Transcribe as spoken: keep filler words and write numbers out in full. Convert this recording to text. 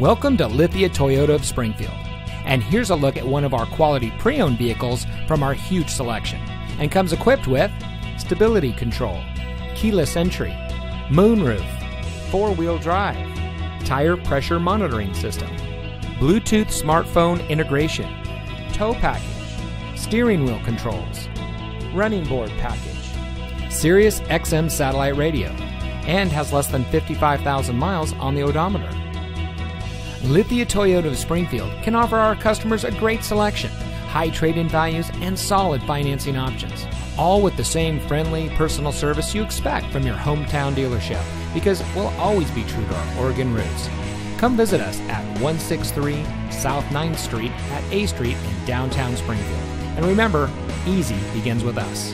Welcome to Lithia Toyota of Springfield, and here's a look at one of our quality pre-owned vehicles from our huge selection, and comes equipped with stability control, keyless entry, moonroof, four-wheel drive, tire pressure monitoring system, Bluetooth smartphone integration, tow package, steering wheel controls, running board package, Sirius X M satellite radio, and has less than fifty-five thousand miles on the odometer. Lithia Toyota of Springfield can offer our customers a great selection, high trade-in values, and solid financing options, all with the same friendly, personal service you expect from your hometown dealership, because we'll always be true to our Oregon roots. Come visit us at one sixty-three South ninth Street at A Street in downtown Springfield. And remember, easy begins with us.